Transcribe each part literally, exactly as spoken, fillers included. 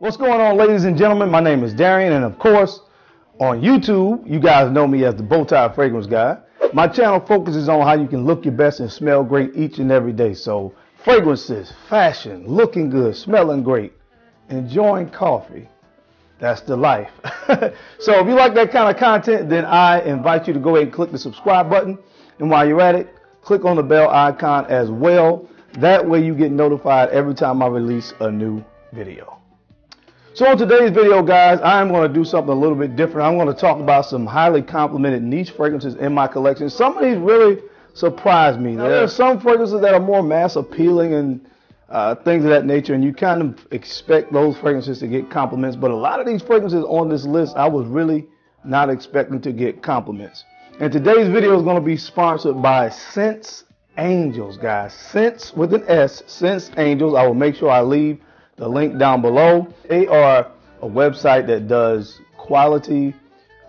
What's going on, ladies and gentlemen? My name is Darian, and of course, on YouTube, you guys know me as the Bowtie Fragrance Guy. My channel focuses on how you can look your best and smell great each and every day. So, fragrances, fashion, looking good, smelling great, enjoying coffee. That's the life. So, if you like that kind of content, then I invite you to go ahead and click the subscribe button. And while you're at it, click on the bell icon as well. That way you get notified every time I release a new video. So on today's video, guys, I'm going to do something a little bit different. I'm going to talk about some highly complimented niche fragrances in my collection. Some of these really surprised me. Now, there are some fragrances that are more mass appealing and uh, things of that nature, and you kind of expect those fragrances to get compliments. But a lot of these fragrances on this list, I was really not expecting to get compliments. And today's video is going to be sponsored by Scents Angels, guys. Scents with an S, Scents Angels. I will make sure I leave the link down below. They are a website that does quality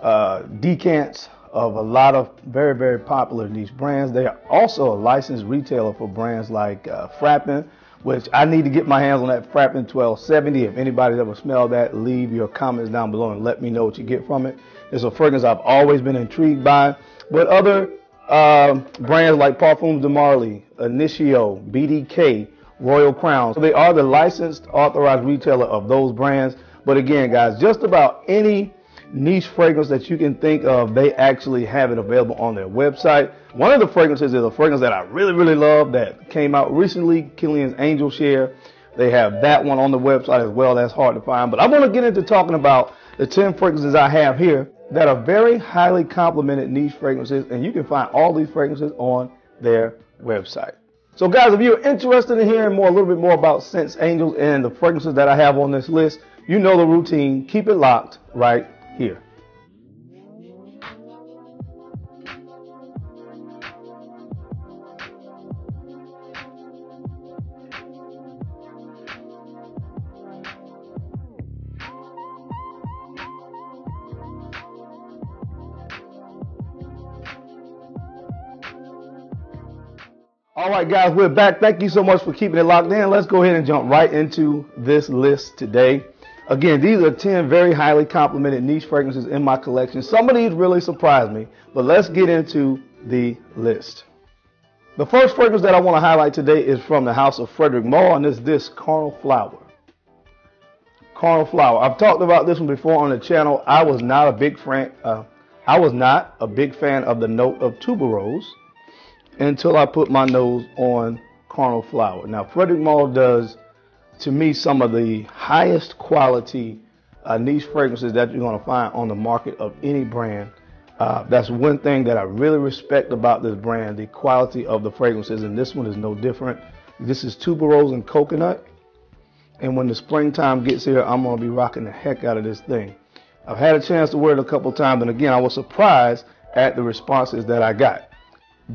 uh, decants of a lot of very, very popular niche brands. They are also a licensed retailer for brands like uh, Frapin, which I need to get my hands on that Frapin twelve seventy. If anybody's ever smelled that, leave your comments down below and let me know what you get from it. It's a fragrance I've always been intrigued by. But other uh, brands like Parfums de Marly, Initio, B D K, Royal Crown. So they are the licensed authorized retailer of those brands. But again, guys, just about any niche fragrance that you can think of, they actually have it available on their website. One of the fragrances is a fragrance that I really, really love that came out recently, Killian's Angel Share. They have that one on the website as well. That's hard to find. But I want to get into talking about the ten fragrances I have here that are very highly complimented niche fragrances, and you can find all these fragrances on their website. So guys, if you're interested in hearing more, a little bit more about Scents Angels and the fragrances that I have on this list, you know the routine. Keep it locked right here. All right, guys, we're back. Thank you so much for keeping it locked in. Let's go ahead and jump right into this list today. Again, these are ten very highly complimented niche fragrances in my collection. Some of these really surprised me, but let's get into the list. The first fragrance that I want to highlight today is from the house of Frederic Malle, and it's this Carnal Flower. Carnal Flower. I've talked about this one before on the channel. I was not a big fan. Uh, I was not a big fan of the note of tuberose until I put my nose on Carnal Flower. Now, Frederic Malle does, to me, some of the highest quality uh, niche fragrances that you're going to find on the market of any brand. Uh, that's one thing that I really respect about this brand, the quality of the fragrances, and this one is no different. This is tuberose and coconut, and when the springtime gets here, I'm going to be rocking the heck out of this thing. I've had a chance to wear it a couple times, and again, I was surprised at the responses that I got.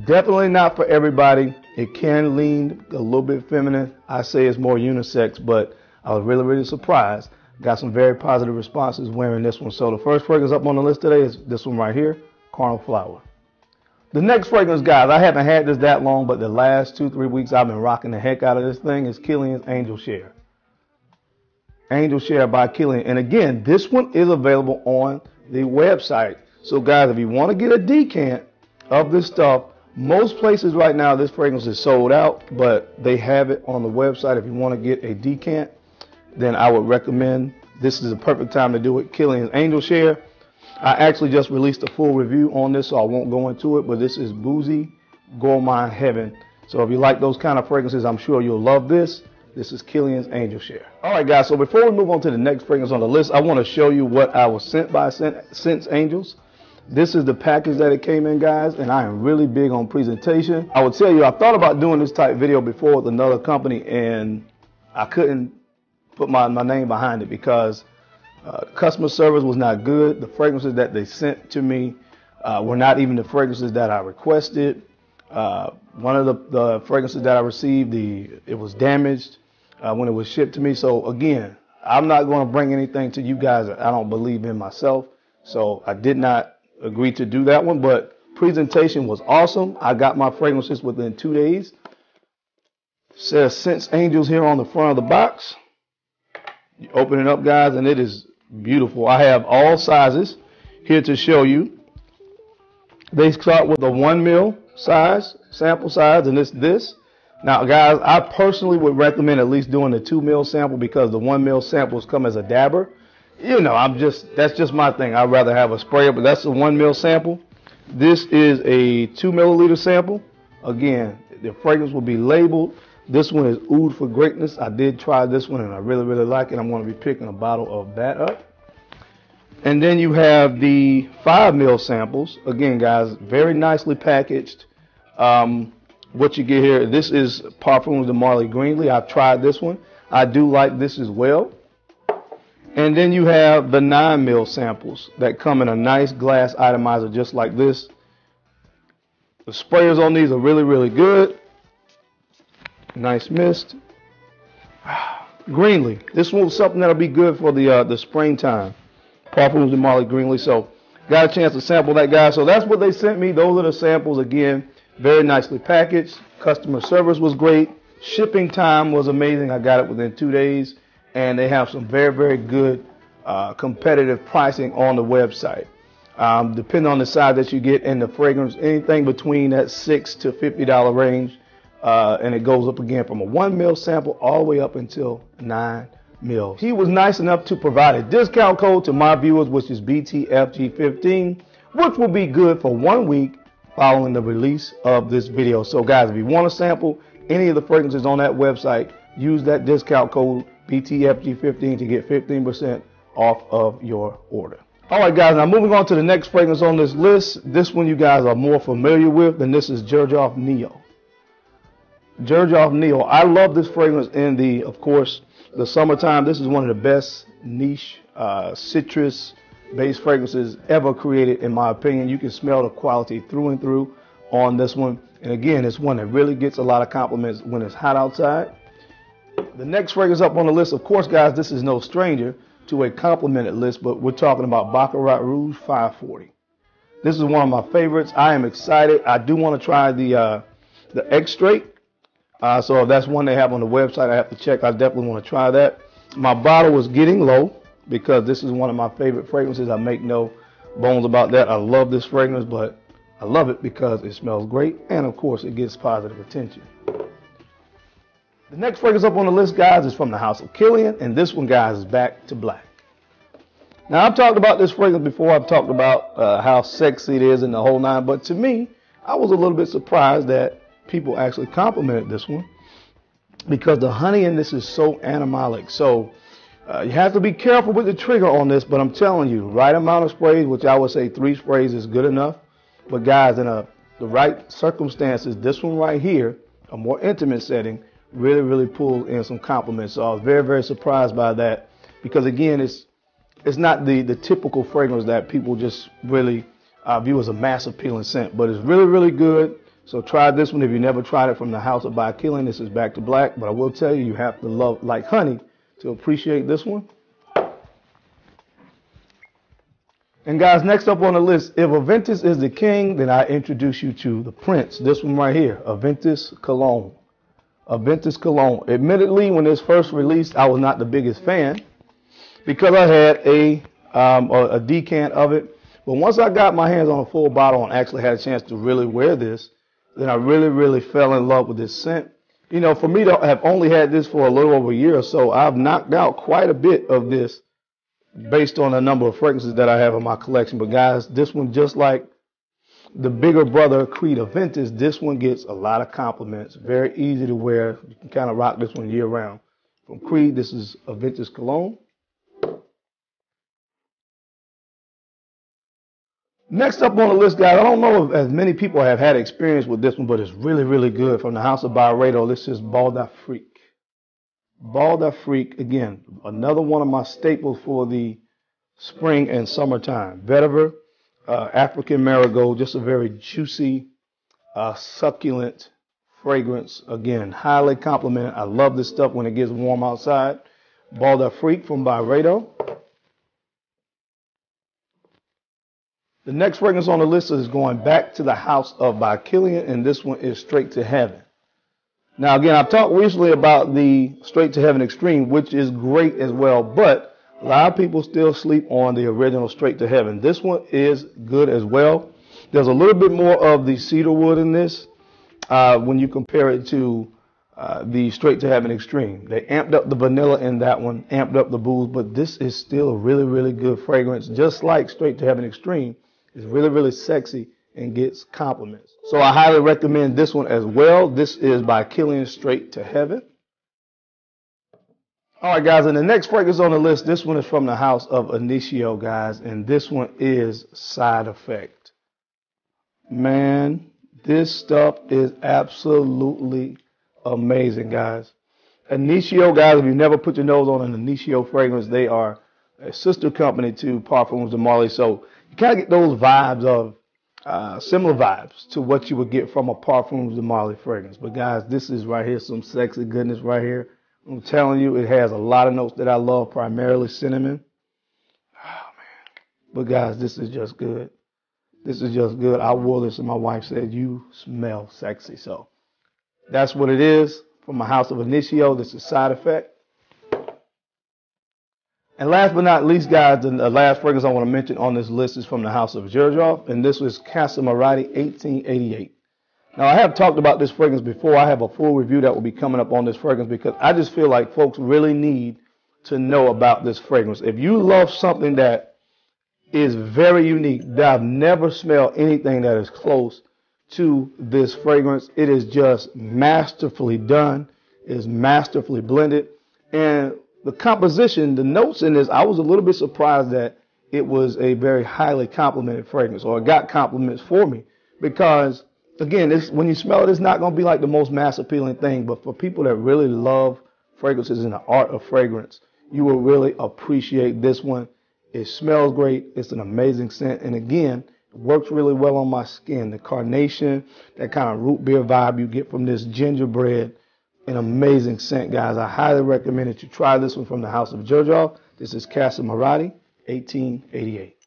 Definitely not for everybody. It can lean a little bit feminine. I say it's more unisex, but I was really, really surprised. Got some very positive responses wearing this one. So the first fragrance up on the list today is this one right here, Carnal Flower. The next fragrance, guys, I haven't had this that long, but the last two, three weeks I've been rocking the heck out of this thing, is Killian's Angel Share. Angel Share by Killian. And again, this one is available on the website. So guys, if you want to get a decant of this stuff, most places right now, this fragrance is sold out, but they have it on the website. If you want to get a decant, then I would recommend this is the perfect time to do it, Killian's Angel Share. I actually just released a full review on this, so I won't go into it, but this is boozy, gourmand heaven. So if you like those kind of fragrances, I'm sure you'll love this. This is Killian's Angel Share. All right, guys, so before we move on to the next fragrance on the list, I want to show you what I was sent by Scents Angels. This is the package that it came in, guys, and I am really big on presentation. I would tell you, I thought about doing this type video before with another company, and I couldn't put my, my name behind it because uh, customer service was not good. The fragrances that they sent to me uh, were not even the fragrances that I requested. Uh, one of the, the fragrances that I received, the it was damaged uh, when it was shipped to me. So again, I'm not going to bring anything to you guys that I don't believe in myself. So I did not agreed to do that one, but presentation was awesome. I got my fragrances within two days. It says Scents Angels here on the front of the box. You open it up, guys, and it is beautiful. I have all sizes here to show you. They start with a one mil size, sample size, and it's this. Now, guys, I personally would recommend at least doing the two mil sample because the one mil samples come as a dabber. You know, I'm just, that's just my thing. I'd rather have a sprayer, but that's the one mil sample. This is a two milliliter sample. Again, the fragrance will be labeled. This one is Oud for Greatness. I did try this one and I really, really like it. I'm going to be picking a bottle of that up. And then you have the five mil samples. Again, guys, very nicely packaged. Um, what you get here, this is Parfums de Marly Greenly. I've tried this one. I do like this as well. And then you have the nine mil samples that come in a nice glass atomizer just like this. The sprayers on these are really, really good. Nice mist. Greenly. This one's something that'll be good for the uh, the springtime. Parfums de Marly Greenly. So got a chance to sample that, guy. So that's what they sent me. Those are the samples. Again, very nicely packaged. Customer service was great. Shipping time was amazing. I got it within two days. And they have some very, very good uh, competitive pricing on the website. Um, depending on the size that you get and the fragrance, anything between that six to fifty dollar range. Uh, and it goes up again from a one mil sample all the way up until nine mils. He was nice enough to provide a discount code to my viewers, which is B T F G fifteen, which will be good for one week following the release of this video. So guys, if you want to sample any of the fragrances on that website, use that discount code B T F G fifteen to get fifteen percent off of your order. All right, guys, now moving on to the next fragrance on this list. This one you guys are more familiar with, and this is Xerjoff Nio. Xerjoff Nio. I love this fragrance in the, of course, the summertime. This is one of the best niche uh, citrus-based fragrances ever created, in my opinion. You can smell the quality through and through on this one. And again, it's one that really gets a lot of compliments when it's hot outside. The next fragrance up on the list, of course, guys, this is no stranger to a complimented list, but we're talking about Baccarat Rouge five forty. This is one of my favorites. I am excited. I do want to try the uh, the extrait. Uh, so if that's one they have on the website, I have to check. I definitely want to try that. My bottle was getting low because this is one of my favorite fragrances. I make no bones about that. I love this fragrance, but I love it because it smells great. And, of course, it gets positive attention. The next fragrance up on the list, guys, is from the house of Killian. And this one, guys, is Back to Black. Now, I've talked about this fragrance before. I've talked about uh, how sexy it is and the whole nine. But to me, I was a little bit surprised that people actually complimented this one because the honey in this is so animalic. So uh, you have to be careful with the trigger on this, but I'm telling you, right amount of sprays, which I would say three sprays is good enough. But guys, in a, the right circumstances, this one right here, a more intimate setting, really, really pulled in some compliments. So I was very, very surprised by that because, again, it's it's not the, the typical fragrance that people just really uh, view as a mass appealing scent, but it's really, really good. So try this one if you never tried it from the house of by Killian. This is Back to Black, but I will tell you, you have to love like honey to appreciate this one. And guys, next up on the list, if Aventus is the king, then I introduce you to the prince. This one right here, Aventus Cologne. Aventus Cologne. Admittedly, when this first released, I was not the biggest fan because I had a um, a decant of it. But once I got my hands on a full bottle and actually had a chance to really wear this, then I really, really fell in love with this scent. You know, for me to have only had this for a little over a year or so, I've knocked out quite a bit of this based on the number of fragrances that I have in my collection. But guys, this one, just like the bigger brother Creed Aventus, this one gets a lot of compliments. Very easy to wear. You can kind of rock this one year round. From Creed, this is Aventus Cologne. Next up on the list, guys, I don't know if as many people have had experience with this one, but it's really, really good. From the house of Byredo, this is Bal d'Afrique. Bal d'Afrique, again, another one of my staples for the spring and summertime. Vetiver, uh, African marigold, just a very juicy, uh, succulent fragrance. Again, highly complimented. I love this stuff when it gets warm outside. Bal d'Afrique from Byredo. The next fragrance on the list is going back to the house of by Killian, and this one is Straight to Heaven. Now, again, I've talked recently about the Straight to Heaven Extreme, which is great as well, but a lot of people still sleep on the original Straight to Heaven. This one is good as well. There's a little bit more of the cedar wood in this uh, when you compare it to uh, the Straight to Heaven Extreme. They amped up the vanilla in that one, amped up the booze, but this is still a really, really good fragrance, just like Straight to Heaven Extreme. It's really, really sexy and gets compliments. So I highly recommend this one as well. This is by Killian, Straight to Heaven. All right, guys, and the next fragrance on the list, this one is from the house of Initio, guys, and this one is Side Effect. Man, this stuff is absolutely amazing, guys. Initio, guys, if you've never put your nose on an Initio fragrance, they are a sister company to Parfums de Marly, so you kind of get those vibes of Uh, similar vibes to what you would get from a Parfums de Marly fragrance. But guys, this is right here, some sexy goodness right here. I'm telling you, it has a lot of notes that I love, primarily cinnamon. Oh man. But guys, this is just good. This is just good. I wore this and my wife said, you smell sexy. So that's what it is from my house of Initio. This is Side Effect. And last but not least, guys, the last fragrance I want to mention on this list is from the house of Xerjoff, and this was Casamorati eighteen eighty-eight. Now, I have talked about this fragrance before. I have a full review that will be coming up on this fragrance because I just feel like folks really need to know about this fragrance. If you love something that is very unique, that I've never smelled anything that is close to this fragrance, it is just masterfully done. It is masterfully blended. And the composition, the notes in this, I was a little bit surprised that it was a very highly complimented fragrance, or it got compliments for me, because again, it's, when you smell it, it's not going to be like the most mass appealing thing, but for people that really love fragrances and the art of fragrance, you will really appreciate this one. It smells great. It's an amazing scent. And again, it works really well on my skin. The carnation, that kind of root beer vibe you get from this gingerbread, an amazing scent, guys. I highly recommend that you try this one from the house of Xerjoff. This is Casamorati eighteen eighty-eight.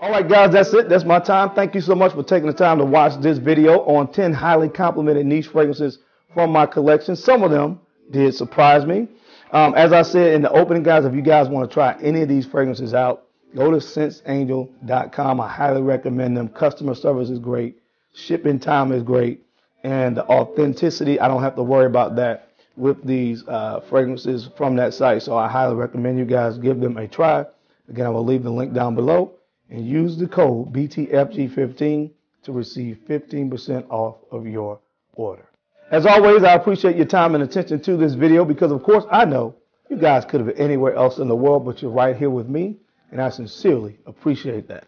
All right, guys, that's it. That's my time. Thank you so much for taking the time to watch this video on ten highly complimented niche fragrances from my collection. Some of them did surprise me. Um, as I said in the opening, guys, if you guys want to try any of these fragrances out, go to scents angel dot com. I highly recommend them. Customer service is great. Shipping time is great. And the authenticity, I don't have to worry about that with these uh, fragrances from that site. So I highly recommend you guys give them a try. Again, I will leave the link down below and use the code B T F G fifteen to receive fifteen percent off of your order. As always, I appreciate your time and attention to this video because, of course, I know you guys could have been anywhere else in the world, but you're right here with me, and I sincerely appreciate that.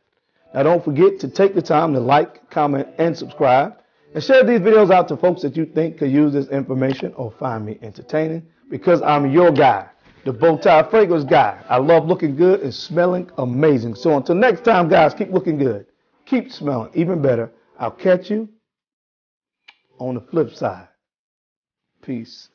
Now, don't forget to take the time to like, comment, and subscribe. And share these videos out to folks that you think could use this information or find me entertaining, because I'm your guy, the Bowtie Fragrance Guy. I love looking good and smelling amazing. So until next time, guys, keep looking good. Keep smelling even better. I'll catch you on the flip side. Peace.